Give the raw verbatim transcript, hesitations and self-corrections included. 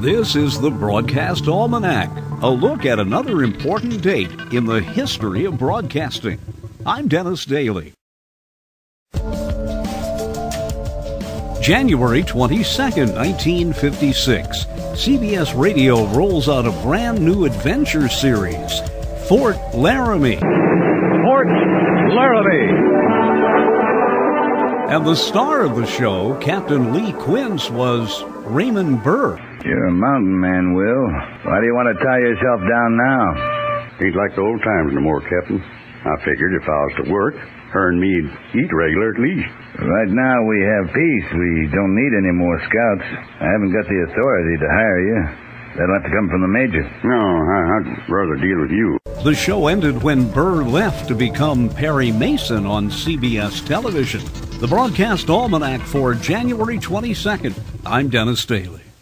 This is the Broadcast Almanac, a look at another important date in the history of broadcasting. I'm Dennis Daly. January twenty-second, nineteen fifty-six, C B S Radio rolls out a brand new adventure series, Fort Laramie. Fort Laramie. And the star of the show, Captain Lee Quince, was Raymond Burr. You're a mountain man, Will. Why do you want to tie yourself down now? Ain't like the old times no more, Captain. I figured if I was to work, her and me'd eat regular at least. Right now we have peace. We don't need any more scouts. I haven't got the authority to hire you. That'll have to come from the major. No, I'd rather deal with you. The show ended when Burr left to become Perry Mason on C B S Television. The Broadcast Almanac for January twenty-second. I'm Dennis Daly.